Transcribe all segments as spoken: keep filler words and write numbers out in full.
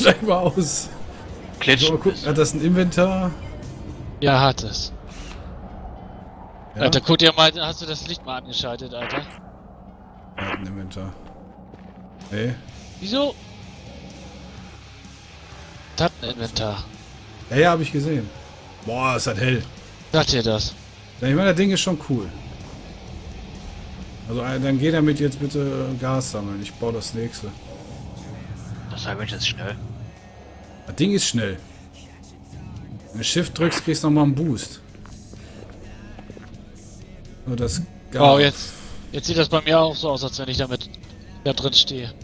Steig mal aus. Klitsch. So, hat das ein Inventar? Ja, hat es. Ja? Alter, guck dir mal, hast du das Licht mal angeschaltet, Alter? Hat ein Inventar. Hey. Wieso? Das hat ein Inventar. Ja, ja, hab ich gesehen. Boah, ist das hell. Sagt ihr das? Ja, ich meine, das Ding ist schon cool. Also, dann geh damit jetzt bitte Gas sammeln. Ich baue das nächste. Das Mensch ist schnell. Das Ding ist schnell. Wenn du Shift drückst, kriegst du nochmal einen Boost. Nur das Gas. Wow, jetzt, jetzt sieht das bei mir auch so aus, als wenn ich damit da drin stehe.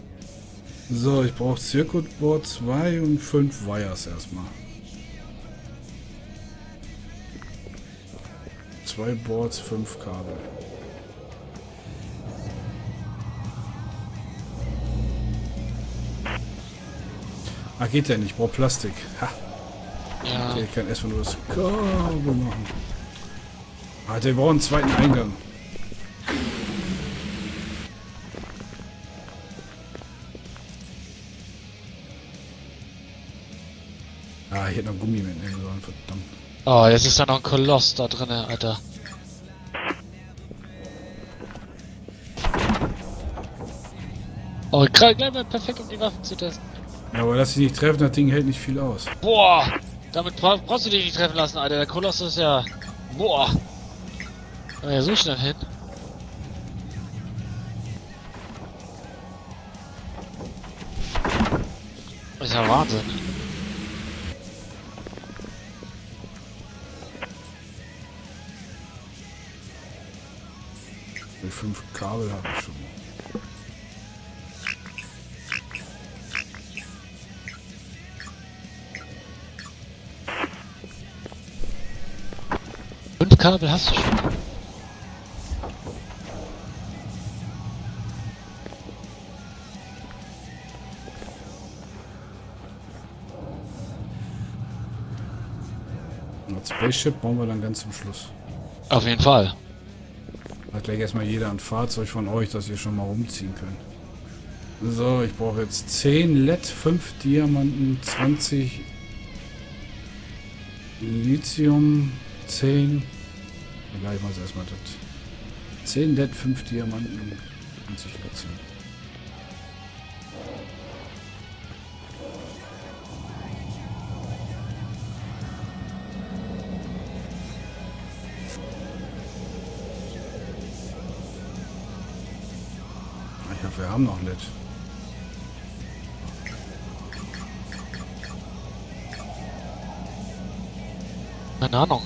So, ich brauche Circuit Board zwei und fünf Wires erstmal. Zwei Boards, fünf Kabel. Ah, geht ja nicht, ich brauche Plastik. Ha. Ja. Okay, ich kann erstmal nur das Kabel machen. Ah, der braucht einen zweiten Eingang. Ah, ich hätte noch Gummi mitnehmen sollen, verdammt. Oh, jetzt ist da noch ein Koloss da drin, Alter. Oh, gerade gleich mal perfekt, um die Waffen zu testen. Ja, aber lass dich nicht treffen, das Ding hält nicht viel aus. Boah, damit bra brauchst du dich nicht treffen lassen, Alter. Der Koloss ist ja... Boah. Ja, so schnell hin. Das ist ja Wahnsinn. Die fünf Kabel habe ich schon. Fünf Kabel hast du schon. Das Spaceship bauen wir dann ganz zum Schluss. Auf jeden Fall. Hat gleich erstmal jeder ein Fahrzeug von euch, dass ihr schon mal rumziehen könnt. So, ich brauche jetzt zehn L E D, fünf Diamanten, zwanzig Lithium, zehn. Egal, ich mach's erstmal das. zehn L E D, fünf Diamanten, zwanzig Lithium. Wir haben noch L E D. Keine Ahnung.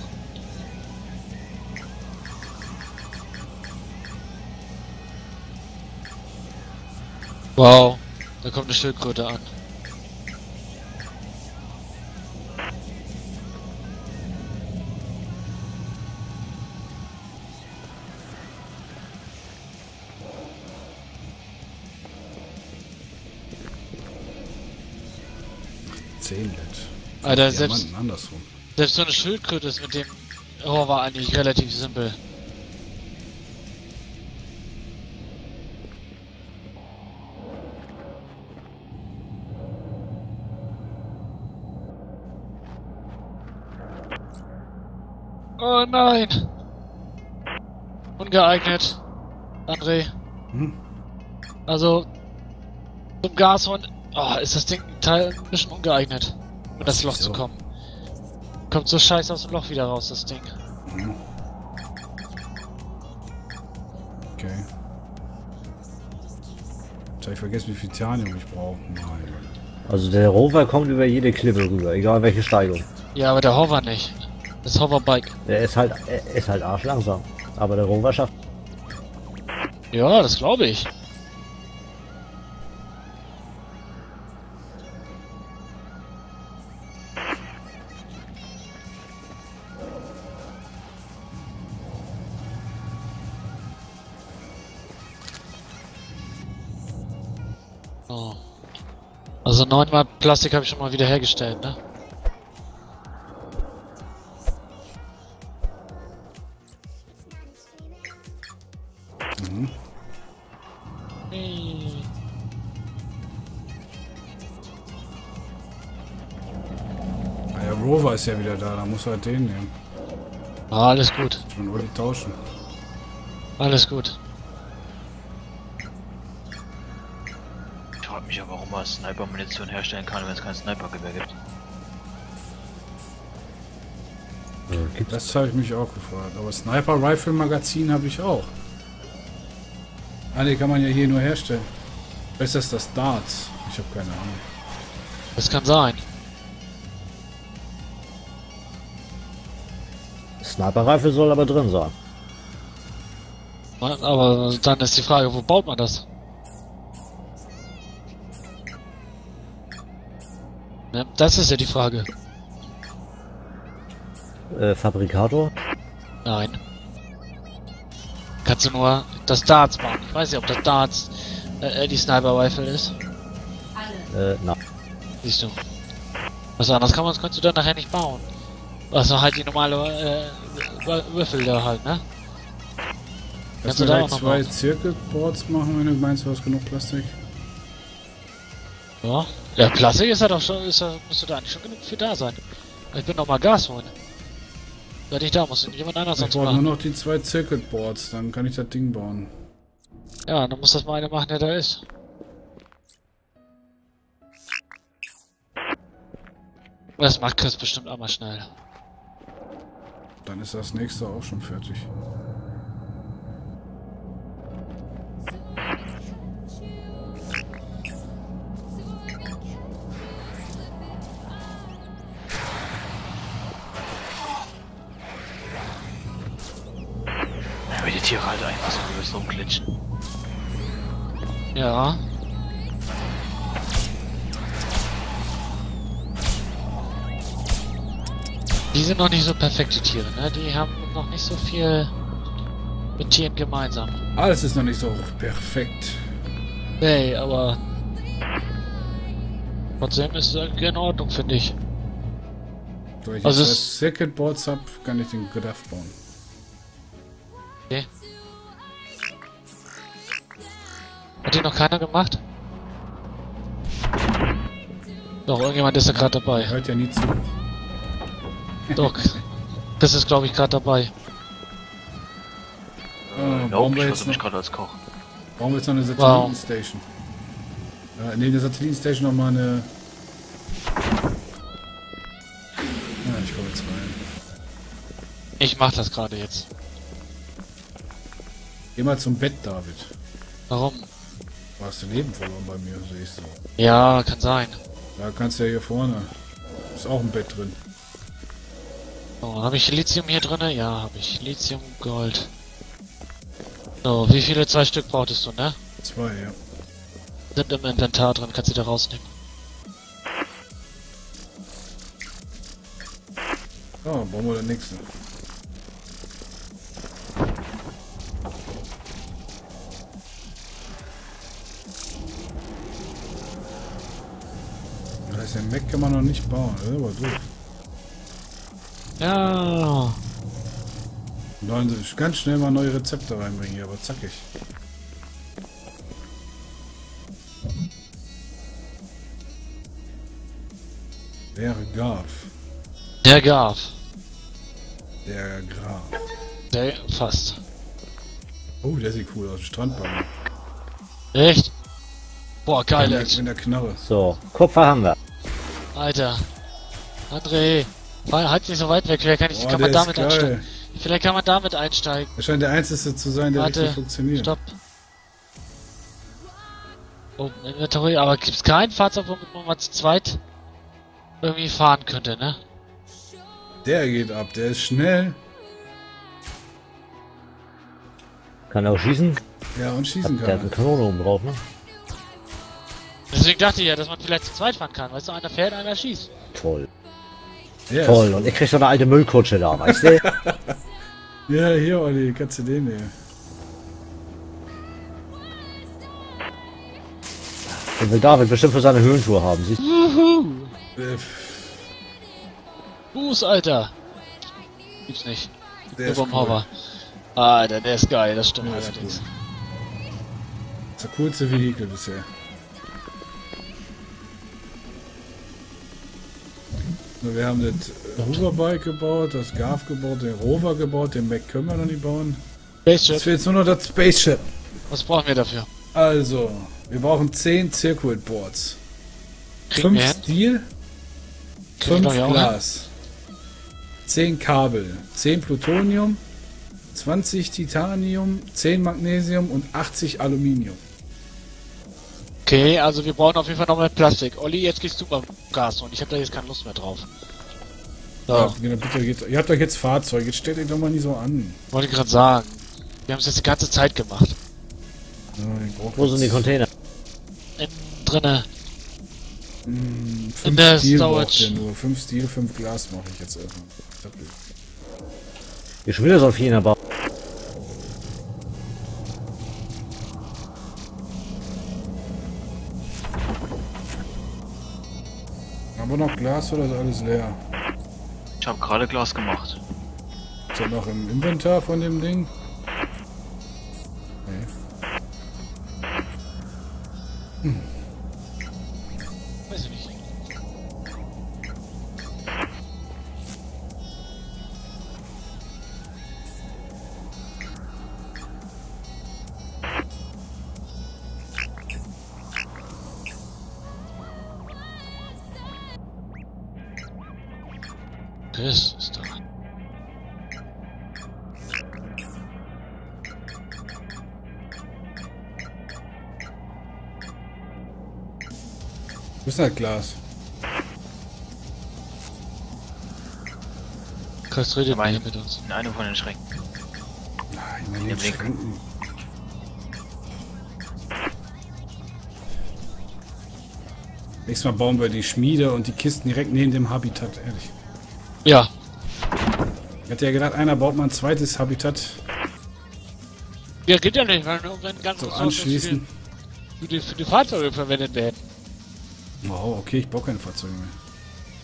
Wow, da kommt eine Schildkröte an. Alter, selbst, andersrum. Selbst so eine Schildkröte ist mit dem Rohr war eigentlich relativ simpel. Oh nein! Ungeeignet, André. Hm? Also, zum Gashorn... Oh, ist das Ding Teil ein bisschen ungeeignet, um das Loch zu kommen. Kommt so scheiße aus dem Loch wieder raus, das Ding. Mhm. Okay. Jetzt hab ich vergessen, wie viel Titanium ich brauche. Also der Rover kommt über jede Klippe rüber, egal welche Steigung. Ja, aber der Hover nicht. Das Hoverbike. Der ist halt, er ist halt arschlangsam. Aber der Rover schafft... Ja, das glaube ich. Also neunmal Plastik habe ich schon mal wieder hergestellt, ne? Mhm. Hey. Rover ist ja wieder da, da muss halt den nehmen. Ah, alles gut. Ich will nur die tauschen. Alles gut. Ich frage mich aber, warum man Sniper-Munition herstellen kann, wenn es kein Sniper-Gewehr gibt. Das habe ich mich auch gefragt, aber Sniper-Rifle-Magazin habe ich auch. Ah, die kann man ja hier nur herstellen. Besser ist das Darts. Ich habe keine Ahnung. Das kann sein. Sniper-Rifle soll aber drin sein. Aber dann ist die Frage, wo baut man das? Ja, das ist ja die Frage. Äh, Fabrikator? Nein. Kannst du nur das Darts machen. Ich weiß nicht, ob das Darts äh, die Sniper-Rifle ist. Äh, nein. Siehst du. Was anderes kann man, kannst du dann nachher nicht bauen. Was also halt die normale äh, Würfel da halt, ne? Kannst du da auch noch zwei Circuit-Boards machen, wenn du meinst, du hast genug Plastik? Ja. Ja, Plastik ist ja doch schon, ist ja, müsste da eigentlich schon genug für da sein. Ich bin noch mal Gas holen. Seit ich da muss, jemand anders sonst machen. Ich brauche nur noch die zwei Circuit-Boards, dann kann ich das Ding bauen. Ja, dann muss das mal einer machen, der da ist. Das macht Chris bestimmt auch mal schnell. Dann ist das nächste auch schon fertig. Aber die Tiere halt einfach so ein bisschen rumglitschen. Ja. Die sind noch nicht so perfekte Tiere, ne? Die haben noch nicht so viel mit Tieren gemeinsam. Alles ist noch nicht so perfekt. Nee, aber trotzdem ist es in Ordnung, finde ich. So, ich also das Circuit Boards habe, kann ich den Graf bauen. Okay. Hat die noch keiner gemacht? Doch, irgendjemand ist da gerade dabei. Hört ja nie zu. Doch, das ist glaube ich gerade dabei. Äh, bauen wir jetzt noch als Koch. Bauen wir jetzt noch eine Satellitenstation. Wow. Äh, neben der Satellitenstation nochmal eine. Ja, ich komme jetzt rein. Ich mach das gerade jetzt. Geh mal zum Bett, David. Warum? Du hast dein Leben verloren bei mir, sehe ich so. Ja, kann sein. Da kannst du ja hier vorne. Ist auch ein Bett drin. Oh, habe ich Lithium hier drin? Ja, habe ich. Lithium, Gold. So, wie viele? Zwei Stück brauchtest du, ne? Zwei, ja. Sind im Inventar drin, kannst du da rausnehmen. Oh, bauen wir den nächsten. Das heißt, den Mech kann man noch nicht bauen, das ist aber doof. Ja. Dann ganz schnell mal neue Rezepte reinbringen hier, aber zackig. Der Graf. Der Graf. Der Graf. Der fast. Oh, der sieht cool aus, Strandbahn. Echt? Boah, geil. In der Knarre. So, Kupfer haben wir. Alter. André. Halt nicht so weit weg, vielleicht kann, ich, Boah, kann man damit einsteigen. Vielleicht kann man damit einsteigen. Er scheint der Einzige zu sein, der Warte, richtig funktioniert. Stopp. Oh, Inventory, aber gibt es kein Fahrzeug, womit man mal zu zweit irgendwie fahren könnte, ne? Der geht ab, der ist schnell. Kann auch schießen? Ja, und schießen Hat, kann. Der hat eine Kanone oben drauf, ne? Deswegen dachte ich ja, dass man vielleicht zu zweit fahren kann, weißt du, einer fährt, einer schießt. Toll. Yes. Toll, und ich krieg so eine alte Müllkutsche da, weißt du? Ja, hier, Olli, kannst du den nehmen. Den will David bestimmt für seine Höhentour haben, siehst du? Juhu! Buß, Alter! Gibt's nicht. Der ist cool. Alter, der ist geil, das stimmt ja, allerdings. Das ist der coolste Vehikel bisher. Wir haben das Hoverbike gebaut, das Garf gebaut, den Rover gebaut, den Mac können wir noch nicht bauen. Spaceship. Jetzt fehlt nur noch das Spaceship. Was brauchen wir dafür? Also, wir brauchen zehn Circuit Boards. fünf Steel, fünf Glas, zehn Kabel, zehn Plutonium, zwanzig Titanium, zehn Magnesium und achtzig Aluminium. Okay, also wir brauchen auf jeden Fall noch mehr Plastik. Olli, jetzt gehst du mal Gas und ich habe da jetzt keine Lust mehr drauf. So. Ja, bitte geht, ihr habt doch jetzt Fahrzeug, jetzt stellt euch doch mal nicht so an. Wollte gerade sagen, wir haben es jetzt die ganze Zeit gemacht. Ja, ich Wo sind die Container? In, drinne. Hm, fünf In der Steel Storage. Nur. fünf Steel, fünf Glas mache ich jetzt erstmal. Ich will das auf jeden Fall. Haben wir noch Glas oder ist alles leer? Ich habe gerade Glas gemacht. Ist er noch im Inventar von dem Ding? Nee. Hm. Weiß ich nicht. Das ist doch... Wo ist das Glas? Chris, redet mal hier mit uns. In einem von den Schränken. Nein, in den, den Schränken. Nächstes Mal bauen wir die Schmiede und die Kisten direkt neben dem Habitat, ehrlich. Ja. Ich hätte ja gedacht, einer baut mal ein zweites Habitat. Ja, geht ja nicht, weil wir unseren ganzen Haus für, für die Fahrzeuge verwendet werden. Wow, okay, ich baue keine Fahrzeuge mehr.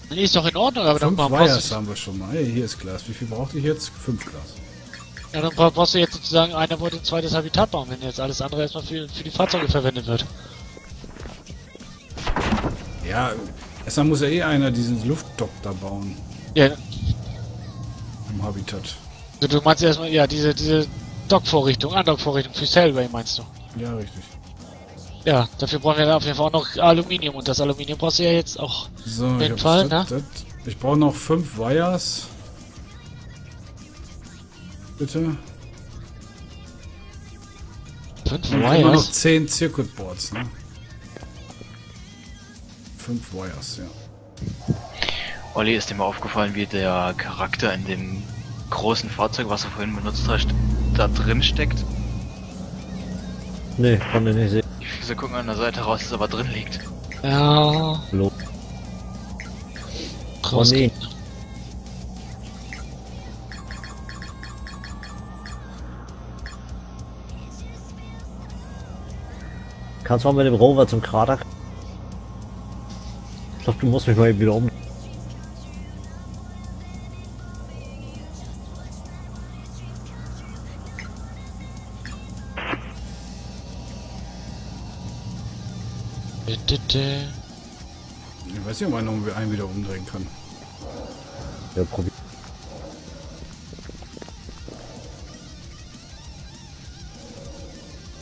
Nee, ist doch in Ordnung, aber dann brauchen wir... Fünf Wires haben wir schon mal. Hey, hier ist Glas. Wie viel brauchte ich jetzt? Fünf Glas. Ja, dann brauchst du jetzt sozusagen, einer wollte ein zweites Habitat bauen, wenn jetzt alles andere erstmal für, für die Fahrzeuge verwendet wird. Ja, erstmal muss ja eh einer diesen Luftdock da bauen. Ja. Im Habitat. Du meinst erstmal, ja, diese, diese Dock-Vorrichtung, Andock-Vorrichtung für Sailway meinst du? Ja, richtig. Ja, dafür brauchen wir auf jeden Fall auch noch Aluminium und das Aluminium brauchst du ja jetzt auch. So, auf jeden Fall, das, ne? Das. Ich brauche noch fünf Wires. Bitte. Fünf Wires? Ich brauche noch zehn Circuit Boards, ne? Fünf Wires, ja. Olli, ist dir mal aufgefallen, wie der Charakter in dem großen Fahrzeug, was du vorhin benutzt hast, da drin steckt? Nee, kann ich nicht sehen. Die Füße gucken an der Seite raus, dass er aber drin liegt. Ja. Hallo. Oh nee. Kannst du auch mit dem Rover zum Krater? Ich glaube, du musst mich mal eben wieder um. Ich weiß nicht, ob man einen wieder umdrehen kann. Ja, probier.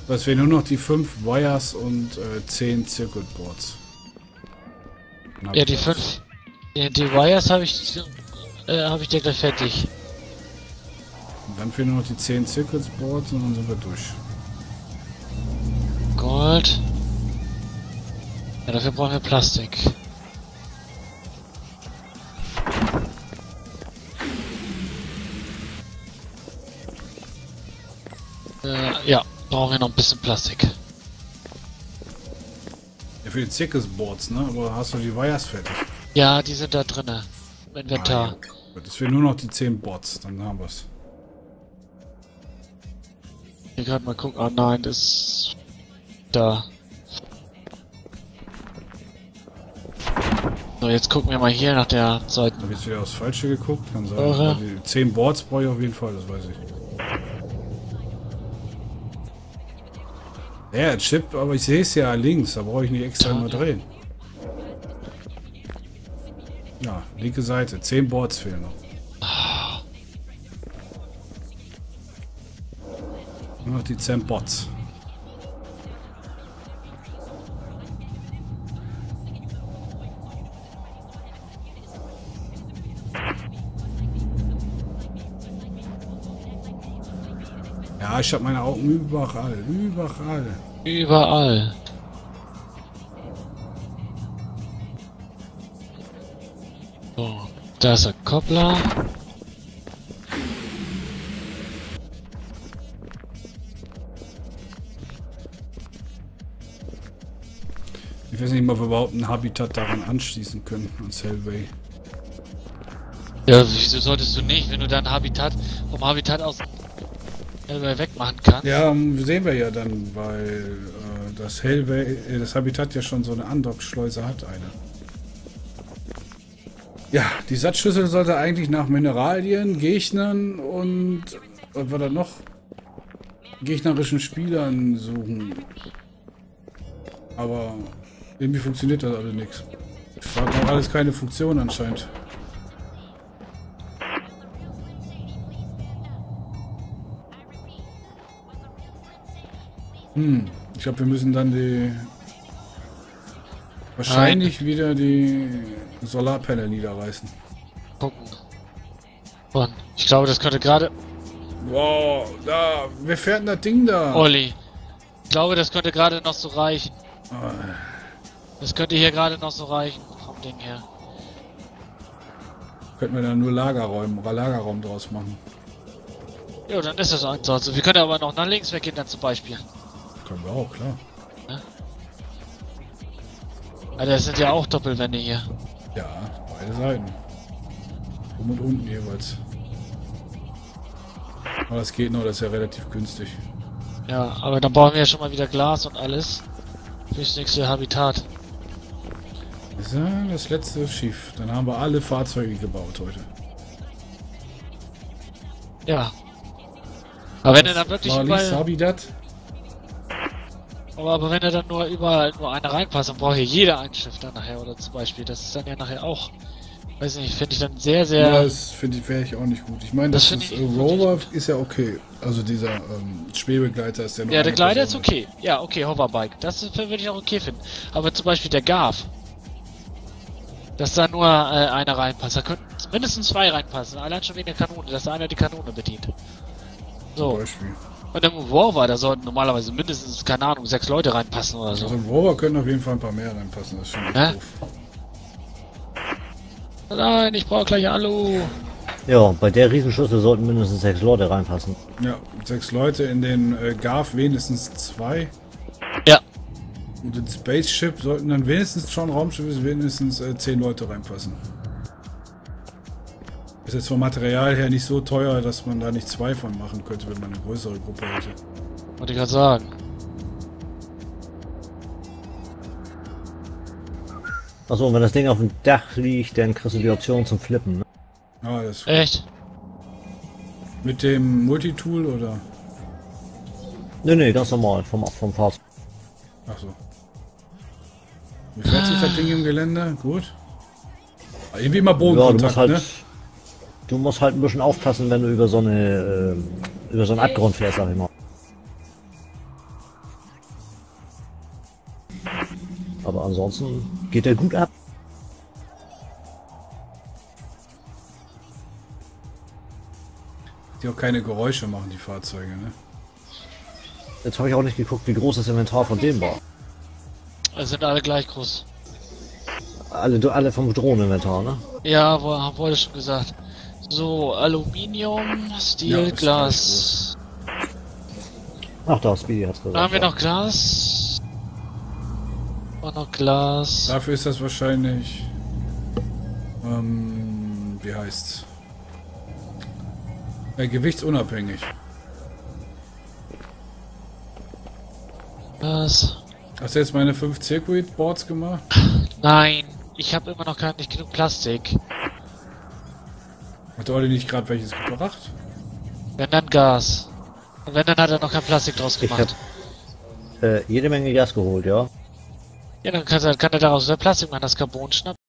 Das wären nur noch die fünf Wires und äh, zehn Circuit Boards. Ja, die fünf. Ja, die Wires habe ich, äh, hab ich dir gleich fertig. Und dann fehlen nur noch die zehn Circuit Boards und dann sind wir durch. Gold. Ja, dafür brauchen wir Plastik. Äh, ja, brauchen wir noch ein bisschen Plastik. Ja, für die Zirkusboards, ne? Aber hast du die Wires fertig? Ja, die sind da drinnen. Im Inventar. Ah, ja. Das fehlen nur noch die zehn Boards, dann haben wir's. Ich kann mal gucken. Ah nein, das ist da. So, jetzt gucken wir mal hier nach der Seite. Hab jetzt wieder aufs Falsche geguckt, kann sein. Eure. Die zehn Boards brauche ich auf jeden Fall, das weiß ich. Ja, Chip, aber ich sehe es ja links, da brauche ich nicht extra mal drehen. Ja, linke Seite. Zehn Boards fehlen noch. Ah. Nur noch die zehn Boards. Ja, ich habe meine Augen überall, überall. Überall. So, da ist ein Koppler. Ich weiß nicht mal, ob wir überhaupt ein Habitat daran anschließen können, an Hellway. Ja, wieso solltest du nicht, wenn du dein Habitat vom Habitat aus Hellway wegmachen kannst? Ja, sehen wir ja dann, weil äh, das Hellway, äh, das Habitat ja schon so eine Andockschleuse hat, eine. Ja, die Satzschüssel sollte eigentlich nach Mineralien, Gegnern und was war da noch? Gegnerischen Spielern suchen. Aber irgendwie funktioniert das alles nichts. Das hat doch alles keine Funktion anscheinend. Hm, ich glaube, wir müssen dann die. Wahrscheinlich wieder die Solarpanel niederreißen. Gucken. Und ich glaube, das könnte gerade... Wow, da, wir fährt das Ding da. Olli, ich glaube, das könnte gerade noch so reichen. Oh. Das könnte hier gerade noch so reichen, vom Ding her. Könnten wir dann nur Lagerräume oder Lagerraum draus machen. Ja, dann ist das ansonsten. Wir können aber noch nach links weggehen dann zum Beispiel. Können wir auch, klar. Alter, das sind ja auch Doppelwände hier. Ja, beide Seiten. Oben und unten jeweils. Aber das geht noch, das ist ja relativ günstig. Ja, aber dann brauchen wir ja schon mal wieder Glas und alles. Fürs nächste Habitat. Das, ja das letzte Schiff. Dann haben wir alle Fahrzeuge gebaut heute. Ja. Aber wenn er dann wirklich überall... Aber, aber wenn da dann nur überall nur einer reinpasst, dann braucht hier jeder ein Schiff dann nachher oder zum Beispiel. Das ist dann ja nachher auch, weiß nicht, finde ich dann sehr, sehr... Ja, das finde ich, wäre ich auch nicht gut. Ich meine, das, das ist, äh, Rover ist ja okay. Also dieser ähm, Schwebegleiter ist ja noch... Ja, der Gleiter ist okay. Ja, okay, Hoverbike. Das würde ich auch okay finden. Aber zum Beispiel der Garf. Dass da nur äh, einer reinpasst. Da könnten mindestens zwei reinpassen. Allein schon wegen der Kanone, dass da einer die Kanone bedient. So. Zum Beispiel. Und im Rover, da sollten normalerweise mindestens, keine Ahnung, sechs Leute reinpassen oder so. Also im Rover können auf jeden Fall ein paar mehr reinpassen, das ist schon echt doof. Nein, ich brauche gleich Alu. Ja, bei der Riesenschüssel sollten mindestens sechs Leute reinpassen. Ja, sechs Leute, in den äh, Garf wenigstens zwei. Ja. Und in Spaceship sollten dann wenigstens schon Raumschiff wenigstens äh, zehn Leute reinpassen. Ist jetzt vom Material her nicht so teuer, dass man da nicht zwei von machen könnte, wenn man eine größere Gruppe hätte. Wollte ich gerade sagen. Achso, und wenn das Ding auf dem Dach liegt, dann kriegst du die Option zum Flippen, ne? Ah, das ist gut. Echt? Mit dem Multitool oder? Ne, ne, ganz normal, vom, vom Fahrzeug. Achso. Wie fährt sich das Ding im Gelände? Gut. Aber irgendwie immer Bodenkontakt, ja, ne? Du musst halt ein bisschen aufpassen, wenn du über so eine äh, über so einen Abgrund fährst, sag ich mal. Aber ansonsten geht der gut ab. Die auch keine Geräusche machen, die Fahrzeuge, ne? Jetzt habe ich auch nicht geguckt, wie groß das Inventar von dem war. Also sind alle gleich groß. Alle, alle vom Drohneninventar, ne? Ja, wo, wurde schon gesagt. So, Aluminium, Steel, ja, Glas. Ach da, Speedy hat's gesagt. Da haben wir noch Glas. Und noch Glas. Dafür ist das wahrscheinlich... Ähm, wie heißt's? Äh, gewichtsunabhängig. Was? Hast du jetzt meine fünf Circuit Boards gemacht? Nein, ich habe immer noch gar nicht genug Plastik. Hat Olli nicht gerade welches gebracht? Wenn dann Gas. Und wenn dann hat er noch kein Plastik draus gemacht. Ich hab, äh, jede Menge Gas geholt, ja. Ja, dann kann er, kann er daraus Plastik machen, das Carbon schnappen.